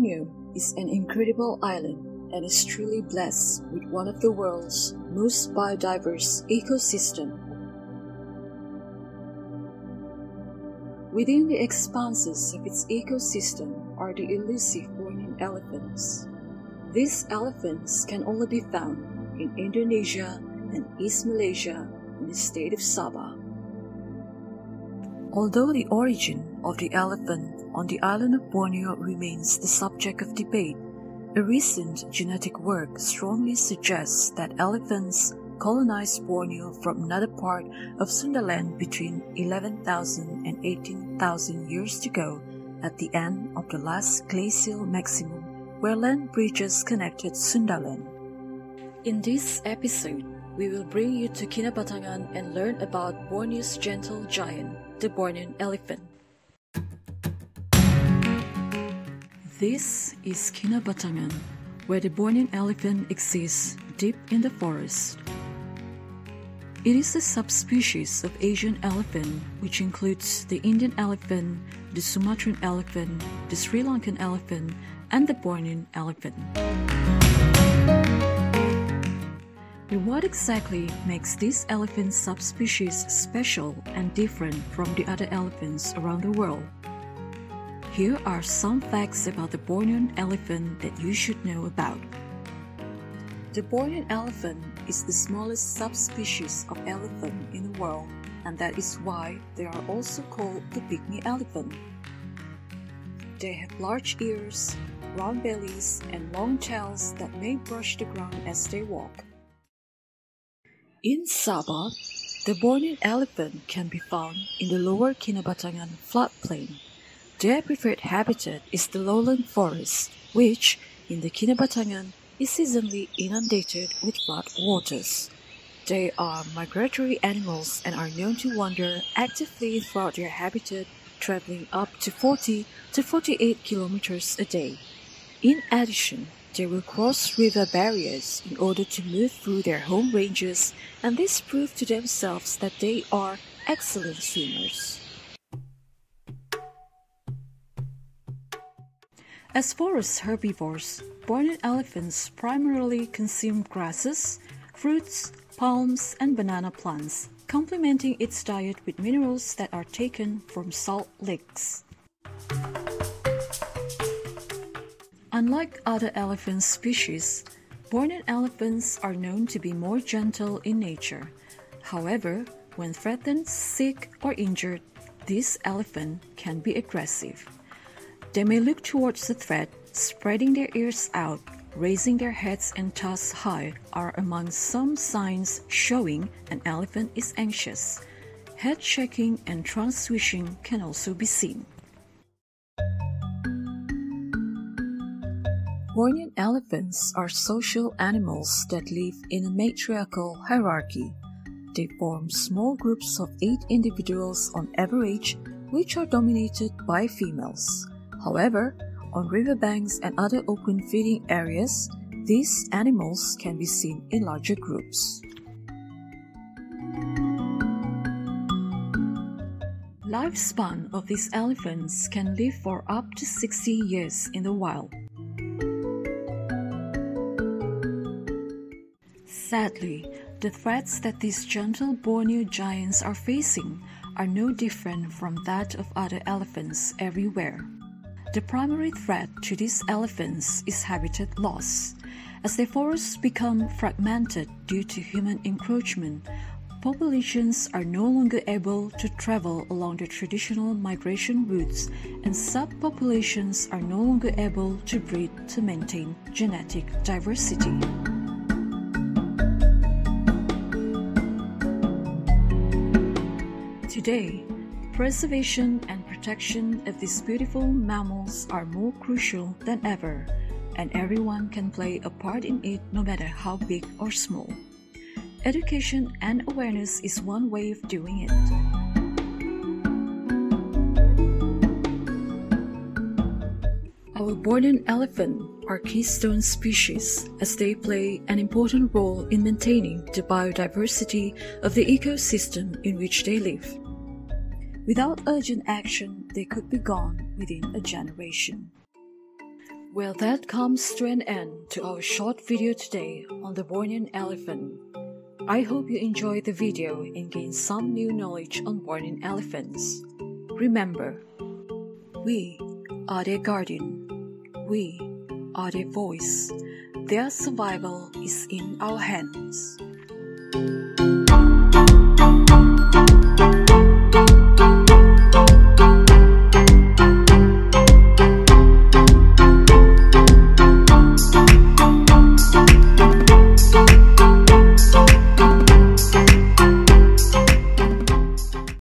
Borneo is an incredible island and is truly blessed with one of the world's most biodiverse ecosystems. Within the expanses of its ecosystem are the elusive Bornean elephants. These elephants can only be found in Indonesia and East Malaysia in the state of Sabah. Although the origin of the elephant on the island of Borneo remains the subject of debate, a recent genetic work strongly suggests that elephants colonized Borneo from another part of Sundaland between 11,000 and 18,000 years ago at the end of the last glacial maximum, where land bridges connected Sundaland. In this episode, we will bring you to Kinabatangan and learn about Borneo's gentle giant, the Bornean elephant. This is Kinabatangan, where the Bornean elephant exists deep in the forest. It is a subspecies of Asian elephant, which includes the Indian elephant, the Sumatran elephant, the Sri Lankan elephant, and the Bornean elephant. But what exactly makes this elephant subspecies special and different from the other elephants around the world? Here are some facts about the Bornean elephant that you should know about. The Bornean elephant is the smallest subspecies of elephant in the world, and that is why they are also called the pygmy elephant. They have large ears, round bellies, and long tails that may brush the ground as they walk. In Sabah, the Bornean elephant can be found in the lower Kinabatangan floodplain. Their preferred habitat is the lowland forest, which, in the Kinabatangan, is seasonally inundated with flood waters. They are migratory animals and are known to wander actively throughout their habitat, traveling up to 40 to 48 kilometers a day. In addition, they will cross river barriers in order to move through their home ranges, and this proves to themselves that they are excellent swimmers. As forest herbivores, Bornean elephants primarily consume grasses, fruits, palms, and banana plants, complementing its diet with minerals that are taken from salt licks. Unlike other elephant species, Bornean elephants are known to be more gentle in nature. However, when threatened, sick, or injured, this elephant can be aggressive. They may look towards the threat, spreading their ears out, raising their heads and tusks high are among some signs showing an elephant is anxious. Head shaking and trunk swishing can also be seen. Bornean elephants are social animals that live in a matriarchal hierarchy. They form small groups of 8 individuals on average, which are dominated by females. However, on riverbanks and other open feeding areas, these animals can be seen in larger groups. Lifespan of these elephants can live for up to 60 years in the wild. Sadly, the threats that these gentle Borneo giants are facing are no different from that of other elephants everywhere. The primary threat to these elephants is habitat loss. As the forests become fragmented due to human encroachment, populations are no longer able to travel along the traditional migration routes, and subpopulations are no longer able to breed to maintain genetic diversity. Today, preservation and protection of these beautiful mammals are more crucial than ever, and everyone can play a part in it no matter how big or small. Education and awareness is one way of doing it. Our Bornean elephant are keystone species as they play an important role in maintaining the biodiversity of the ecosystem in which they live. Without urgent action, they could be gone within a generation. Well, that comes to an end to our short video today on the Bornean elephant. I hope you enjoyed the video and gained some new knowledge on Bornean elephants. Remember, we are their guardian. We are their voice. Their survival is in our hands.